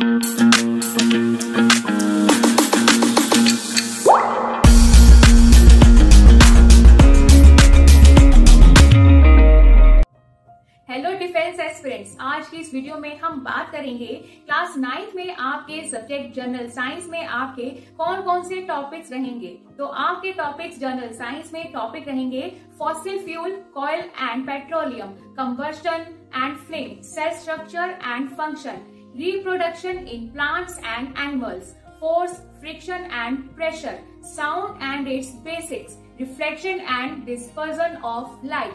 आज की इस वीडियो में हम बात करेंगे क्लास 9th में आपके सब्जेक्ट जनरल साइंस में आपके कौन कौन से टॉपिक्स रहेंगे। तो आपके टॉपिक्स जनरल साइंस में टॉपिक रहेंगे fossil fuel, coal and petroleum, combustion and flame, cell structure and function, reproduction in plants and animals, force, friction and pressure, sound and its basics, reflection and dispersion of light,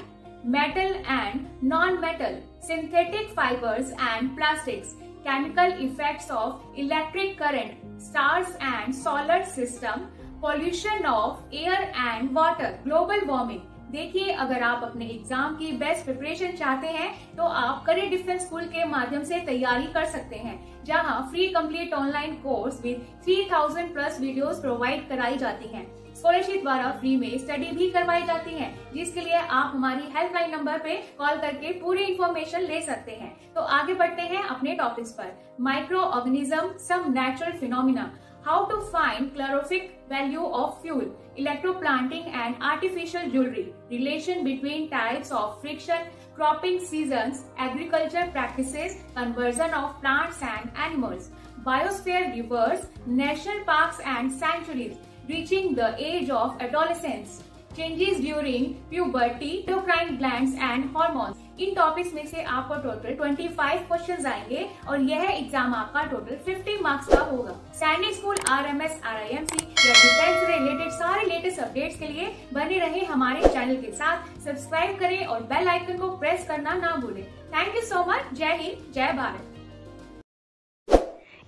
metal and non-metal, synthetic fibers and plastics, chemical effects of electric current, stars and solar system, pollution of air and water, global warming। देखिए, अगर आप अपने exam की best preparation चाहते हैं तो आप career defence school के माध्यम से तैयारी कर सकते हैं, जहां free complete online course with 3000 plus videos provide कराई जाती हैं। स्कॉलरशिप द्वारा फ्री में स्टडी भी करवाई जाती है, जिसके लिए आप हमारी हेल्पलाइन नंबर पे कॉल करके पूरी इन्फॉर्मेशन ले सकते हैं। तो आगे बढ़ते हैं अपने टॉपिक्स पर। Micro organism, some natural phenomena, how to find chlorophyll value of fuel, electroplating and artificial jewellery, relation between types of friction, cropping seasons, agriculture practices, conversion of plants and animals, biosphere reserves, national parks and sanctuaries, reaching the age of adolescence, changes during puberty, endocrine glands and hormones। इन topics में से आपको total 25 question आएंगे और यह exam आपका total 50 marks का होगा। सैनिक स्कूल, RMS, RIMC या डिफेंस से रिलेटेड सारे लेटेस्ट अपडेट्स के लिए बने रहे हमारे चैनल के साथ। सब्सक्राइब करें और बेल आइकन को प्रेस करना ना भूलें। Thank you so much. जय हिंद, जय भारत।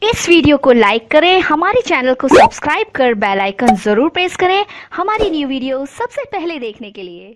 इस वीडियो को लाइक करें, हमारे चैनल को सब्सक्राइब कर बेल आइकन जरूर प्रेस करें हमारी न्यू वीडियो सबसे पहले देखने के लिए।